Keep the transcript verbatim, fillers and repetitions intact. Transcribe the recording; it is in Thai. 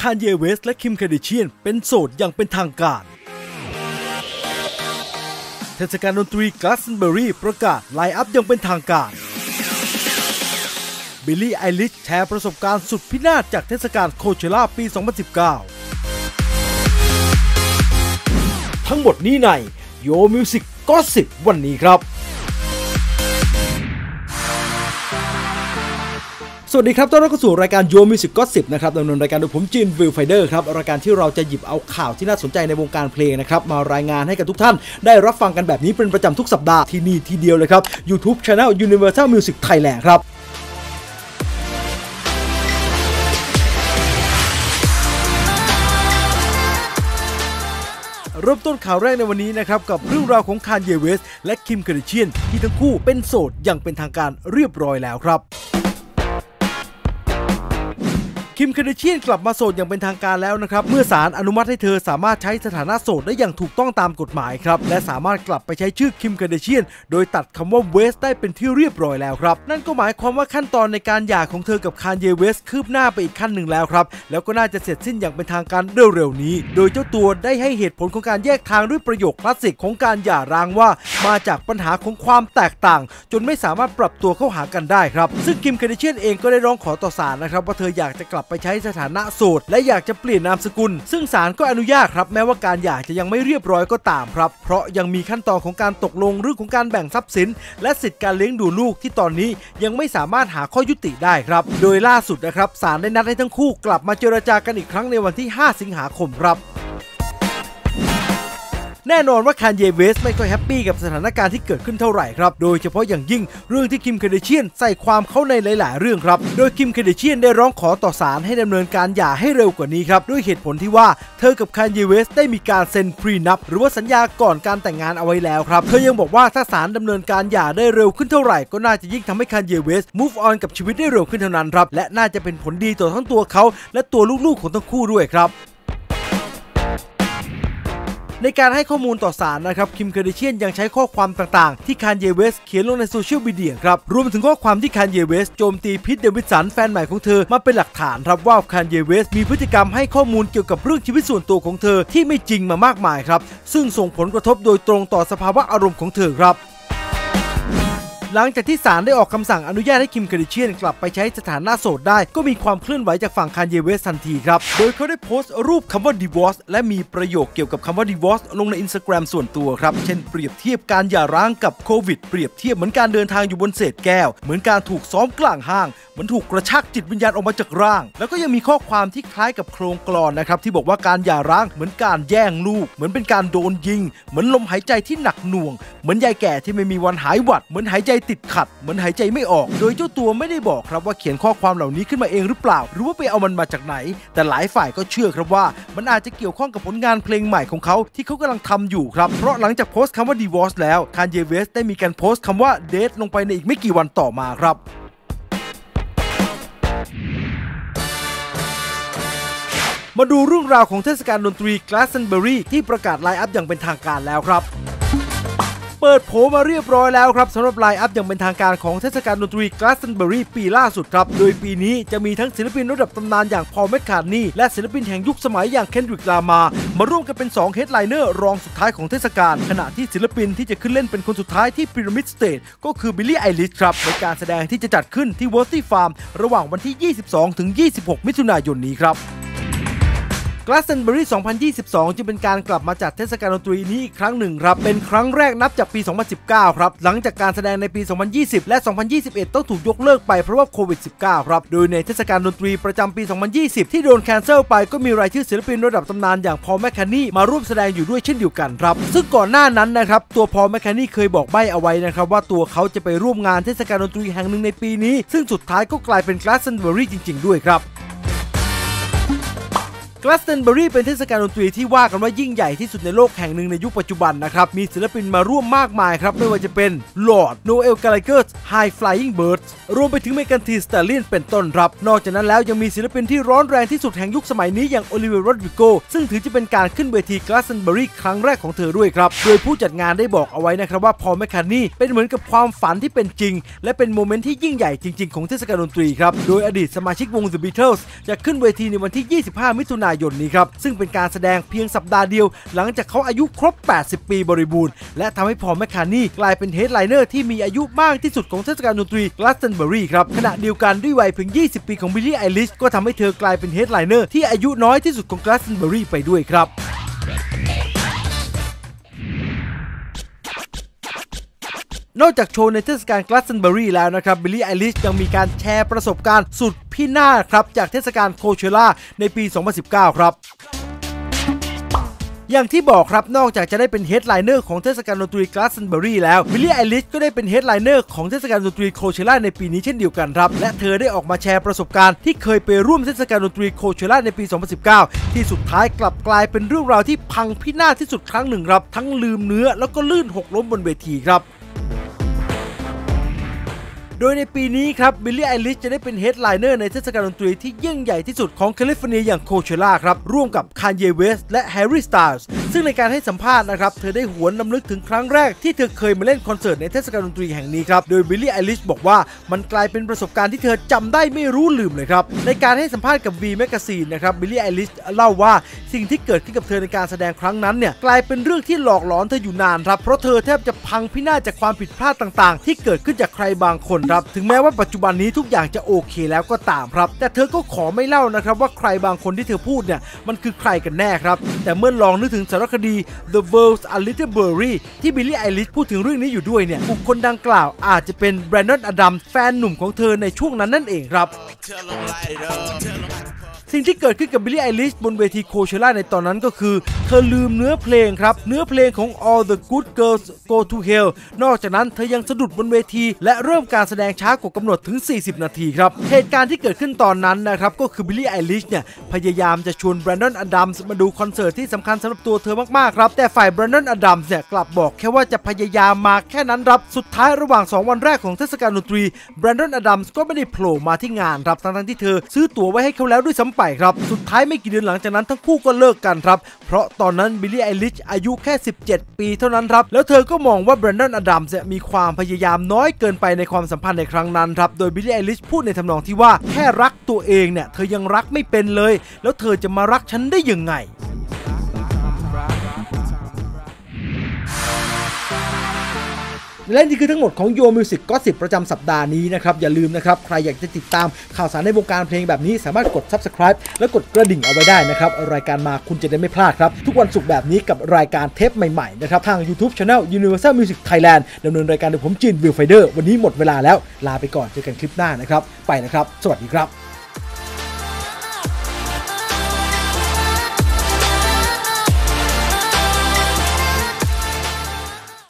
Kanye West และ Kim Kardashian เป็นโสดอย่างเป็นทางการเทศกาลดนตรี Glastonbury ประกาศไลน์อัพอย่างเป็นทางการ Billie Eilish แชร์ประสบการณ์สุดพินาศจากเทศกาล Coachella ปี สองพันสิบเก้า ทั้งหมดนี้ใน Ur Music Gossip วันนี้ครับสวัสดีครับต้อนรับเข้าสู่รายการ Ur Music Gossip นะครับดำเนินรายการโดยผมจีนวิลไฟเดอร์ครับรายการที่เราจะหยิบเอาข่าวที่น่าสนใจในวงการเพลงนะครับมารายงานให้กับทุกท่านได้รับฟังกันแบบนี้เป็นประจำทุกสัปดาห์ที่นี่ทีเดียวเลยครับ YouTube Channel Universal Music Thailand ครับเริ่มต้นข่าวแรกในวันนี้นะครับกับเรื่องราวของ Kanye West และ Kim Kardashian ที่ทั้งคู่เป็นโสดอย่างเป็นทางการเรียบร้อยแล้วครับคิม คาร์ดัชเชียนกลับมาโสดอย่างเป็นทางการแล้วนะครับเมื่อศาลอนุมัติให้เธอสามารถใช้สถานะโสดได้อย่างถูกต้องตามกฎหมายครับและสามารถกลับไปใช้ชื่อคิม คาร์ดัชเชียนโดยตัดคำว่าเวสได้เป็นที่เรียบร้อยแล้วครับนั่นก็หมายความว่าขั้นตอนในการหย่าของเธอกับคานเย เวสต์คืบหน้าไปอีกขั้นหนึ่งแล้วครับแล้วก็น่าจะเสร็จสิ้นอย่างเป็นทางการเร็วๆนี้โดยเจ้าตัวได้ให้เหตุผลของการแยกทางด้วยประโยคคลาสสิกของการหย่าร้างว่ามาจากปัญหาของความแตกต่างจนไม่สามารถปรับตัวเข้าหากันได้ครับซึ่งคิม คาร์ดัชเชียนเองก็ได้ร้องขอต่อศาลนะครับว่าเธออยากจะกลับไปใช้สถานะโสดและอยากจะเปลี่ยนนามสกุลซึ่งศาลก็อนุญาตครับแม้ว่าการหย่าจะยังไม่เรียบร้อยก็ตามครับเพราะยังมีขั้นตอนของการตกลงเรื่องของการแบ่งทรัพย์สินและสิทธิการเลี้ยงดูลูกที่ตอนนี้ยังไม่สามารถหาข้อยุติได้ครับโดยล่าสุดนะครับศาลได้นัดให้ทั้งคู่กลับมาเจรจากันอีกครั้งในวันที่ห้าสิงหาคมครับแน่นอนว่าคานเย เวสต์ไม่ค่อยแฮปปี้กับสถานการณ์ที่เกิดขึ้นเท่าไหร่ครับโดยเฉพาะอย่างยิ่งเรื่องที่คิม คาร์ดัชเชียนใส่ความเข้าในหลายๆเรื่องครับโดยคิม คาร์ดัชเชียนได้ร้องขอต่อศาลให้ดำเนินการหย่าให้เร็วกว่านี้ครับด้วยเหตุผลที่ว่าเธอกับคานเย เวสต์ได้มีการเซ็นพรีนัพหรือว่าสัญญาก่อนการแต่งงานเอาไว้แล้วครับเธอยังบอกว่าถ้าศาลดำเนินการหย่าได้เร็วขึ้นเท่าไหร่ก็น่าจะยิ่งทำให้คานเย เวสต์ move on กับชีวิตได้เร็วขึ้นเท่านั้นครับและน่าจะเป็นผลดีต่อทั้งตัวเขาและตัวลูกๆของทั้งคู่ด้วยครับในการให้ข้อมูลต่อศาลนะครับคิม คาร์ดัชเชียนยังใช้ข้อความต่างๆที่คานเย เวสต์เขียนลงในโซเชียลมีเดียครับรวมถึงข้อความที่คานเย เวสต์โจมตีพิท เดวิดสันแฟนใหม่ของเธอมาเป็นหลักฐานครับว่าคานเย เวสต์มีพฤติกรรมให้ข้อมูลเกี่ยวกับเรื่องชีวิตส่วนตัวของเธอที่ไม่จริงมามากมายครับซึ่งส่งผลกระทบโดยตรงต่อสภาวะอารมณ์ของเธอครับหลังจากที่ศาลได้ออกคำสั่งอนุญาตให้คิม คาร์ดัชเชียนกลับไปใช้สถานะโสดได้ก็มีความเคลื่อนไหวจากฝั่งคานเย เวสต์ทันทีครับโดยเขาได้โพสต์รูปคำว่า divorce และมีประโยคเกี่ยวกับคำว่า divorce ลงใน Instagram ส่วนตัวครับเช่นเปรียบเทียบการหย่าร้างกับโควิดเปรียบเทียบเหมือนการเดินทางอยู่บนเศษแก้วเหมือนการถูกซ้อมกลางห้างเหมือนถูกกระชากจิตวิญญาณออกมาจากร่างแล้วก็ยังมีข้อความที่คล้ายกับโครงกลอนนะครับที่บอกว่าการหย่าร้างเหมือนการแย่งลูกเหมือนเป็นการโดนยิงเหมือนลมหายใจที่หนักหน่วงเหมือนยายแก่ที่ไม่มีวันหายหวัดเหมือนหายใจติดขัดเหมือนหายใจไม่ออกโดยเจ้าตัวไม่ได้บอกครับว่าเขียนข้อความเหล่านี้ขึ้นมาเองหรือเปล่าหรือว่าไปเอามันมาจากไหนแต่หลายฝ่ายก็เชื่อครับว่ามันอาจจะเกี่ยวข้องกับผลงานเพลงใหม่ของเขาที่เขากำลังทำอยู่ครับเพราะหลังจากโพสต์คำว่า divorce แล้ว Kanye West ได้มีการโพสต์คำว่า date ลงไปในอีกไม่กี่วันต่อมาครับมาดูเรื่องราวของเทศกาลดนตรี Glastonbury ที่ประกาศไลน์อัพอย่างเป็นทางการแล้วครับเปิดโผมาเรียบร้อยแล้วครับสำหรับไลน์อัพอย่างเป็นทางการของเทศกาลดนตรี Glastonbury ปีล่าสุดครับโดยปีนี้จะมีทั้งศิลปินระดับตำนานอย่างพอล แมคคาร์ทนีย์และศิลปินแห่งยุคสมัยอย่างเคนดริก ลามาร์มาร่วมกันเป็นสองเฮดไลเนอร์รองสุดท้ายของเทศกาลขณะที่ศิลปินที่จะขึ้นเล่นเป็นคนสุดท้ายที่พีระมิดสเตจก็คือ Billie Eilish ครับในการแสดงที่จะจัดขึ้นที่ Worthy Farm ระหว่างวันที่ ยี่สิบสองถึงยี่สิบหก มิถุนายนนี้ครับGlastonbury สองพันยี่สิบสอง จึงเป็นการกลับมาจัดเทศกาลดนตรีนี้อีกครั้งหนึ่งครับเป็นครั้งแรกนับจากปี สองพันสิบเก้า ครับหลังจากการแสดงในปี สองพันยี่สิบ และ สองพันยี่สิบเอ็ด ต้องถูกยกเลิกไปเพราะว่าโควิด สิบเก้า ครับโดยในเทศกาลดนตรีประจำปี สองพันยี่สิบ ที่โดนแคนเซิลไปก็มีรายชื่อศิลปินระดับตำนานอย่างพอล แมคคาร์ทนีย์มาร่วมแสดงอยู่ด้วยเช่นเดียวกันครับซึ่งก่อนหน้านั้นนะครับตัวพอล แมคคาร์ทนีย์เคยบอกใบ้เอาไว้นะครับว่าตัวเขาจะไปร่วมงานเทศกาลดนตรีแห่งหนึ่งในปีนี้ซึ่งสุดท้ายก็กลายเป็น Glastonbury จริงๆด้วยครับ Glastonbury เป็นเทศกาลดนตรีที่ว่ากันว่ายิ่งใหญ่ที่สุดในโลกแห่งหนึ่งในยุคปัจจุบันนะครับมีศิลปินมาร่วมมากมายครับไม่ว่าจะเป็น Lord Noel Gallagher High Flying Birds รวมไปถึง Megan Thee Stallion เป็นต้นรับนอกจากนั้นแล้วยังมีศิลปินที่ร้อนแรงที่สุดแห่งยุคสมัยนี้อย่าง Olivia Rodrigo ซึ่งถือจะเป็นการขึ้นเวที Glastonbury ครั้งแรกของเธอด้วยครับโดยผู้จัดงานได้บอกเอาไว้นะครับว่าพอแมคคาร์นีย์เป็นเหมือนกับความฝันที่เป็นจริงและเป็นโมเมนต์ที่ยิ่งใหญ่จริงๆของเทศกาลดนตรีครับโดยอดีตสมาชิกวง The Beatles จะขึ้นเวทีในวันที่ ยี่สิบห้า มิถุนายนนี้ครับซึ่งเป็นการแสดงเพียงสัปดาห์เดียวหลังจากเขาอายุครบ แปดสิบ ปีบริบูรณ์และทำให้พอล แมคคาร์ทนีย์กลายเป็นเฮดไลเนอร์ที่มีอายุมากที่สุดของเทศกาลดนตรี Glastonbury ครับขณะเดียวกันด้วยวัยเพียง ยี่สิบ ปีของ Billie Eilish ก็ทำให้เธอกลายเป็นเฮดไลเนอร์ที่อายุน้อยที่สุดของ Glastonbury ไปด้วยครับนอกจากโชว์ในเทศกาล Glastonbury แล้วนะครับ Billie Eilish ยังมีการแชร์ประสบการณ์สุดพิน่าครับจากเทศกาล Coachella ในปี สองพันสิบเก้า ครับอย่างที่บอกครับนอกจากจะได้เป็นเฮดไลเนอร์ของเทศกาลดนตรี Glastonbury แล้ว Billie Eilish ก็ได้เป็นเฮดไลเนอร์ของเทศกาลดนตรี Coachella ในปีนี้เช่นเดียวกันครับและเธอได้ออกมาแชร์ประสบการณ์ที่เคยไปร่วมเทศกาลดนตรี Coachella ในปี สองพันสิบเก้า ที่สุดท้ายกลับกลายเป็นเรื่องราวที่พังพินาศที่สุดครั้งหนึ่งครับทั้งลืมเนื้อแล้วก็ลื่นหกล้มบนเวทีครับโดยในปีนี้ครับบิลลี่ไอริชจะได้เป็นเฮดไลเนอร์ในเทศกาลดนตรีที่ยิ่งใหญ่ที่สุดของแคลิฟอร์เนียอย่างโคเชล่าครับร่วมกับ Kanye West และ Harry Styles ซึ่งในการให้สัมภาษณ์นะครับเธอได้หวนรำลึกถึงครั้งแรกที่เธอเคยมาเล่นคอนเสิร์ตในเทศกาลดนตรีแห่งนี้ครับโดยบิลลี่ไอริชบอกว่ามันกลายเป็นประสบการณ์ที่เธอจำได้ไม่รู้ลืมเลยครับในการให้สัมภาษณ์กับ V Magazine นะครับบิลลี่ไอริชเล่าว่าสิ่งที่เกิดขึ้นกับเธอในการแสดงครั้งนั้นเนี่ยกลายเป็นเรื่องที่หลอกหลอนเธออยู่นานครับเพราะเธอแทบจะพังพินาศจากความผิดพลาดต่างๆที่เกิดขึ้นจากใครบางคนถึงแม้ว่าปัจจุบันนี้ทุกอย่างจะโอเคแล้วก็ตามครับแต่เธอก็ขอไม่เล่านะครับว่าใครบางคนที่เธอพูดเนี่ยมันคือใครกันแน่ครับแต่เมื่อลองนึกถึงสารคดี The World's a Little Blurry ที่ Billie Eilish พูดถึงเรื่องนี้อยู่ด้วยเนี่ยบุคคลดังกล่าวอาจจะเป็น Brandon Adams แฟนหนุ่มของเธอในช่วงนั้นนั่นเองครับสิ่งที่เกิดขึ้นกับ Billie Eilish บนเวทีโคเชล่าในตอนนั้นก็คือเธอลืมเนื้อเพลงครับเนื้อเพลงของ All the Good Girls Go to Hell นอกจากนั้นเธอยังสะดุดบนเวทีและเริ่มการแสดงช้ากว่ากำหนดถึงสี่สิบนาทีครับเหตุการณ์ที่เกิดขึ้นตอนนั้นนะครับก็คือ Billie Eilish เนี่ยพยายามจะชวน Brandon Adams มาดูคอนเสิร์ตที่สำคัญสำหรับตัวเธอมากๆครับแต่ฝ่าย Brandon Adams เนี่ยกลับบอกแค่ว่าจะพยายามมาแค่นั้นครับสุดท้ายระหว่างสองวันแรกของเทศกาลดนตรี Brandon Adams ก็ไม่ได้โผล่มาที่งานครับทั้งๆที่เธอซื้อตั๋วไว้ให้เขาแล้วด้วยซ้ำครับสุดท้ายไม่กี่เดือนหลังจากนั้นทั้งคู่ก็เลิกกันครับเพราะตอนนั้นบิลลี่ไอริชอายุแค่สิบเจ็ดปีเท่านั้นครับแล้วเธอก็มองว่าแบรนดอนอดัมส์มีความพยายามน้อยเกินไปในความสัมพันธ์ในครั้งนั้นครับโดยบิลลี่ไอริชพูดในทำนองที่ว่าแค่รักตัวเองเนี่ยเธอยังรักไม่เป็นเลยแล้วเธอจะมารักฉันได้ยังไงและนี่คือทั้งหมดของ Ur Music Gossip ประจำสัปดาห์นี้นะครับอย่าลืมนะครับใครอยากจะติดตามข่าวสารในวงการเพลงแบบนี้สามารถกด Subscribe และกดกระดิ่งเอาไว้ได้นะครับรายการมาคุณจะได้ไม่พลาดครับทุกวันศุกร์แบบนี้กับรายการเทปใหม่ๆนะครับทาง YouTube Channel Universal Music Thailand ดำเนินรายการโดยผมจินวิลไฟเดอร์วันนี้หมดเวลาแล้วลาไปก่อนเจอกันคลิปหน้านะครับไปนะครับสวัสดีครับ